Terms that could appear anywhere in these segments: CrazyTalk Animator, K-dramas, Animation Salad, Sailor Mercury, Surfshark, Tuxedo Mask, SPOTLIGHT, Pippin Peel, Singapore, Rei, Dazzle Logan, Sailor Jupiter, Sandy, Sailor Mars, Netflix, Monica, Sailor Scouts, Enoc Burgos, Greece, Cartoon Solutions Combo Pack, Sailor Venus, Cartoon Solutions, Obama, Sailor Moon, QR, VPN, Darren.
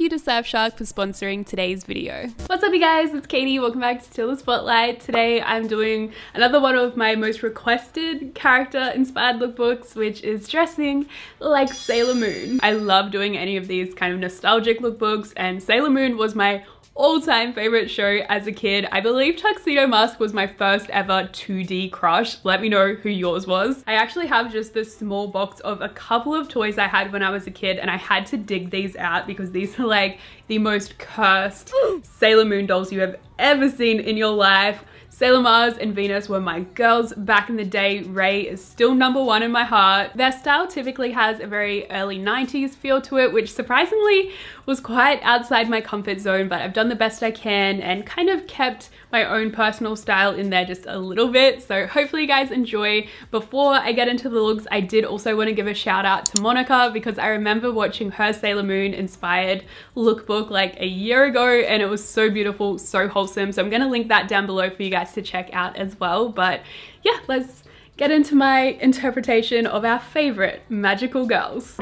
thank you to Surfshark for sponsoring today's video. What's up you guys, it's Katie, welcome back to Sailor Spotlight. Today I'm doing another one of my most requested character inspired lookbooks, which is dressing like Sailor Moon. I love doing any of these kind of nostalgic lookbooks, and Sailor Moon was my all-time favorite show as a kid. I believe Tuxedo Mask was my first ever 2D crush. Let me know who yours was. I actually have just this small box of a couple of toys I had when I was a kid, and I had to dig these out because these are like the most cursed Sailor Moon dolls you have ever seen in your life. Sailor Mars and Venus were my girls back in the day. Rei is still #1 in my heart. Their style typically has a very early 90s feel to it, which surprisingly was quite outside my comfort zone, but I've done the best I can and kind of kept my own personal style in there just a little bit. So hopefully you guys enjoy. Before I get into the looks, I did also want to give a shout out to Monica because I remember watching her Sailor Moon inspired lookbook like a year ago, and it was so beautiful, so wholesome. So I'm going to link that down below for you guys to check out as well. But yeah, let's get into my interpretation of our favorite magical girls.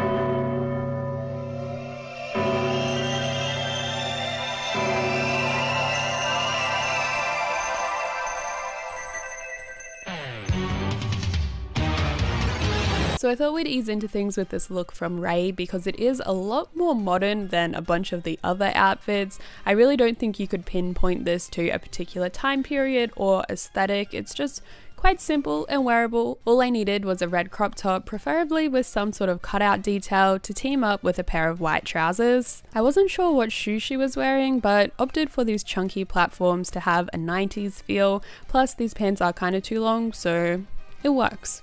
So I thought we'd ease into things with this look from Rei because it is a lot more modern than a bunch of the other outfits. I really don't think you could pinpoint this to a particular time period or aesthetic. It's just quite simple and wearable. All I needed was a red crop top, preferably with some sort of cutout detail to team up with a pair of white trousers. I wasn't sure what shoe she was wearing, but opted for these chunky platforms to have a 90s feel. Plus these pants are kind of too long, so it works.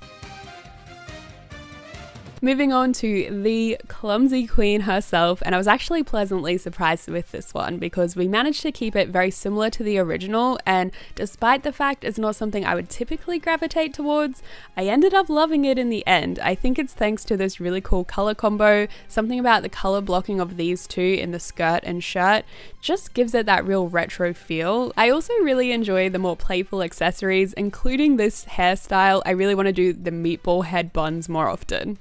Moving on to the clumsy queen herself, and I was actually pleasantly surprised with this one because we managed to keep it very similar to the original, and despite the fact it's not something I would typically gravitate towards, I ended up loving it in the end. I think it's thanks to this really cool color combo. Something about the color blocking of these two in the skirt and shirt just gives it that real retro feel. I also really enjoy the more playful accessories, including this hairstyle. I really want to do the meatball head buns more often.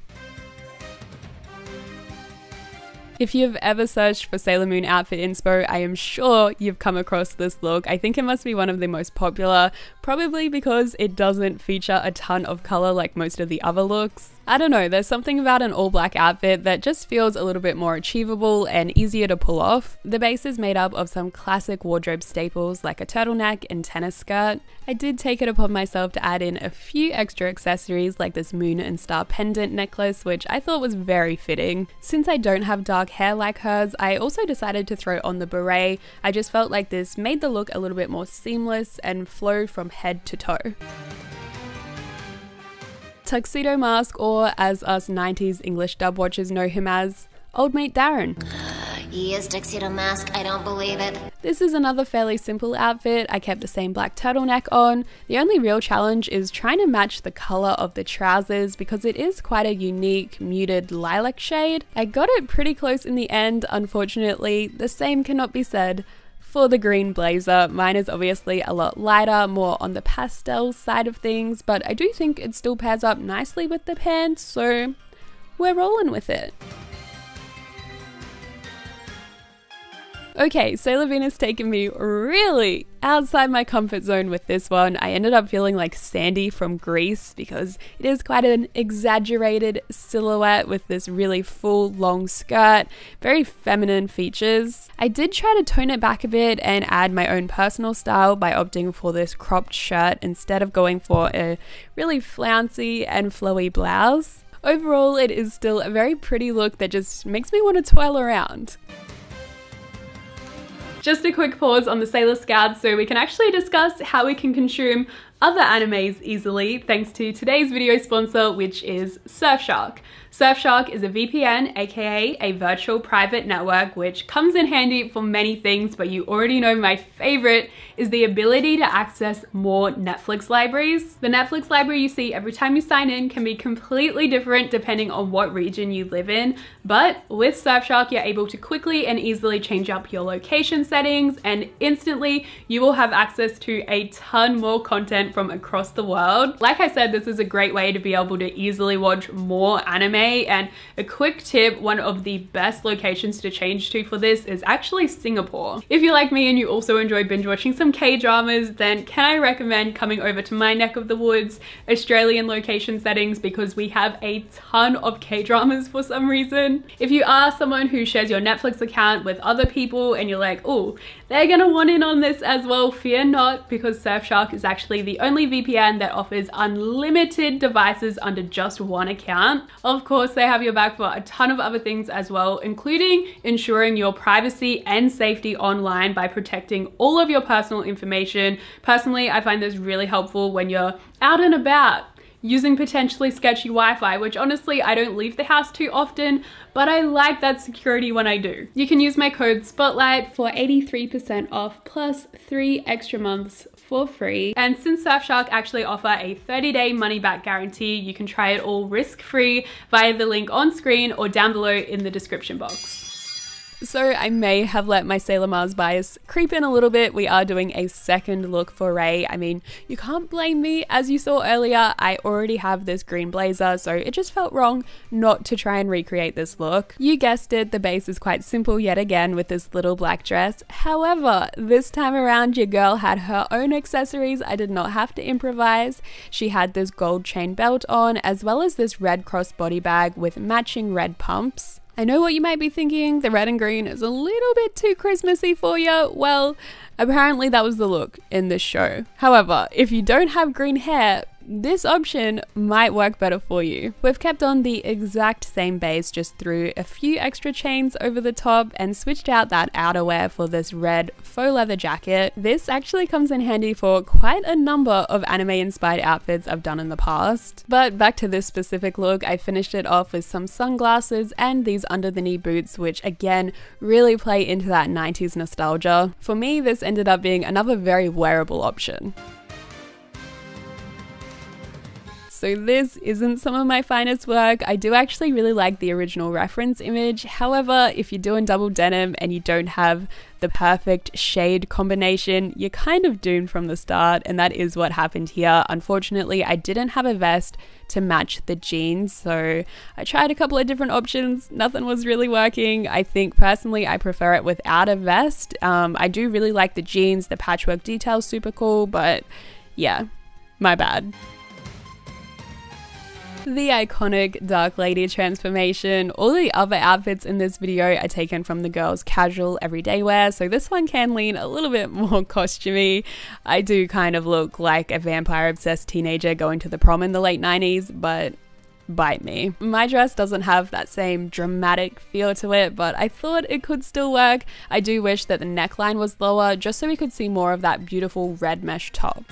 If you've ever searched for Sailor Moon outfit inspo, I am sure you've come across this look. I think it must be one of the most popular, probably because it doesn't feature a ton of color like most of the other looks. I don't know, there's something about an all-black outfit that just feels a little bit more achievable and easier to pull off. The base is made up of some classic wardrobe staples like a turtleneck and tennis skirt. I did take it upon myself to add in a few extra accessories like this moon and star pendant necklace, which I thought was very fitting. Since I don't have dark hair like hers, I also decided to throw on the beret. I just felt like this made the look a little bit more seamless and flowed from head to toe. Tuxedo Mask, or as us 90s English dub watchers know him as, Old Mate Darren. He is Tuxedo Mask, I don't believe it. This is another fairly simple outfit. I kept the same black turtleneck on. The only real challenge is trying to match the color of the trousers because it is quite a unique muted lilac shade. I got it pretty close in the end. Unfortunately, the same cannot be said for the green blazer. Mine is obviously a lot lighter, more on the pastel side of things, but I do think it still pairs up nicely with the pants, so we're rolling with it. Okay, Sailor Venus taken me really outside my comfort zone with this one. I ended up feeling like Sandy from Greece because it is quite an exaggerated silhouette with this really full long skirt, very feminine features. I did try to tone it back a bit and add my own personal style by opting for this cropped shirt instead of going for a really flouncy and flowy blouse. Overall, it is still a very pretty look that just makes me want to twirl around. Just a quick pause on the Sailor Scouts so we can actually discuss how we can consume other animes easily thanks to today's video sponsor, which is Surfshark. Surfshark is a VPN, aka a virtual private network, which comes in handy for many things, but you already know my favorite is the ability to access more Netflix libraries. The Netflix library you see every time you sign in can be completely different depending on what region you live in, but with Surfshark, you're able to quickly and easily change up your location settings, and instantly you will have access to a ton more content from across the world. Like I said, this is a great way to be able to easily watch more anime, and a quick tip, one of the best locations to change to for this is actually Singapore. If you're like me and you also enjoy binge watching some K-dramas, then can I recommend coming over to my neck of the woods, Australian location settings, because we have a ton of K-dramas for some reason. If you are someone who shares your Netflix account with other people and you're like, oh, they're gonna want in on this as well, fear not, because Surfshark is actually the only VPN that offers unlimited devices under just one account. Of course, they have your back for a ton of other things as well, including ensuring your privacy and safety online by protecting all of your personal information. Personally, I find this really helpful when you're out and about, using potentially sketchy Wi-Fi, which honestly, I don't leave the house too often, but I like that security when I do. You can use my code SPOTLIGHT for 83% off plus 3 extra months for free. And since Surfshark actually offer a 30-day money-back guarantee, you can try it all risk-free via the link on screen or down below in the description box. So I may have let my Sailor Mars bias creep in a little bit. We are doing a second look for Rei. I mean, you can't blame me. As you saw earlier, I already have this green blazer, so it just felt wrong not to try and recreate this look. You guessed it, the base is quite simple yet again with this little black dress. However, this time around, your girl had her own accessories. I did not have to improvise. She had this gold chain belt on, as well as this red cross body bag with matching red pumps. I know what you might be thinking, the red and green is a little bit too Christmassy for you. Well, apparently that was the look in this show. However, if you don't have green hair, this option might work better for you. We've kept on the exact same base, just threw a few extra chains over the top and switched out that outerwear for this red faux leather jacket. This actually comes in handy for quite a number of anime inspired outfits I've done in the past. But back to this specific look, I finished it off with some sunglasses and these under the knee boots, which again really play into that 90s nostalgia. For me, this ended up being another very wearable option. So this isn't some of my finest work. I do actually really like the original reference image. However, if you're doing double denim and you don't have the perfect shade combination, you're kind of doomed from the start, and that is what happened here. Unfortunately, I didn't have a vest to match the jeans, so I tried a couple of different options. Nothing was really working. I think personally I prefer it without a vest. I do really like the jeans, the patchwork detail, super cool, but yeah, my bad. The iconic Dark Lady transformation. All the other outfits in this video are taken from the girls' casual everyday wear, so this one can lean a little bit more costumey. I do kind of look like a vampire-obsessed teenager going to the prom in the late 90s, but bite me. My dress doesn't have that same dramatic feel to it, but I thought it could still work. I do wish that the neckline was lower, just so we could see more of that beautiful red mesh top.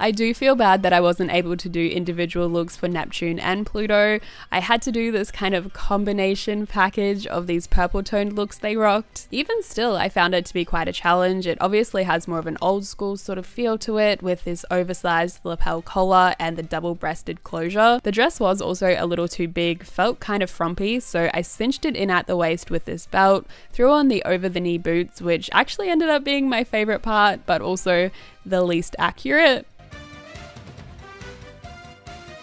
I do feel bad that I wasn't able to do individual looks for Neptune and Pluto. I had to do this kind of combination package of these purple toned looks they rocked. Even still, I found it to be quite a challenge. It obviously has more of an old school sort of feel to it with this oversized lapel collar and the double breasted closure. The dress was also a little too big, felt kind of frumpy, so I cinched it in at the waist with this belt, threw on the over the knee boots, which actually ended up being my favorite part, but also the least accurate.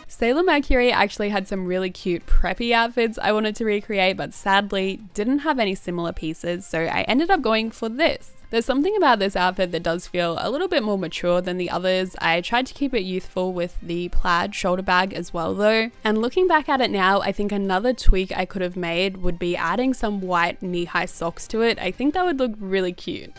Sailor Mercury actually had some really cute preppy outfits I wanted to recreate, but sadly didn't have any similar pieces, so I ended up going for this. There's something about this outfit that does feel a little bit more mature than the others. I tried to keep it youthful with the plaid shoulder bag as well though. And looking back at it now, I think another tweak I could have made would be adding some white knee-high socks to it. I think that would look really cute.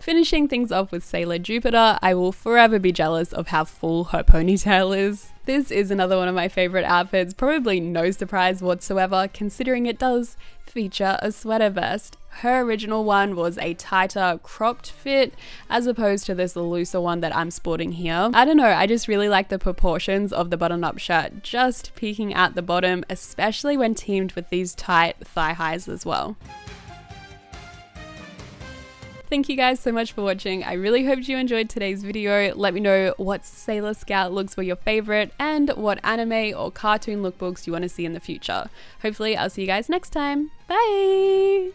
Finishing things off with Sailor Jupiter, I will forever be jealous of how full her ponytail is. This is another one of my favorite outfits, probably no surprise whatsoever considering it does feature a sweater vest. Her original one was a tighter cropped fit as opposed to this looser one that I'm sporting here. I don't know, I just really like the proportions of the button-up shirt just peeking out the bottom, especially when teamed with these tight thigh highs as well. Thank you guys so much for watching. I really hoped you enjoyed today's video. Let me know what Sailor Scout looks were your favorite and what anime or cartoon lookbooks you want to see in the future. Hopefully I'll see you guys next time. Bye!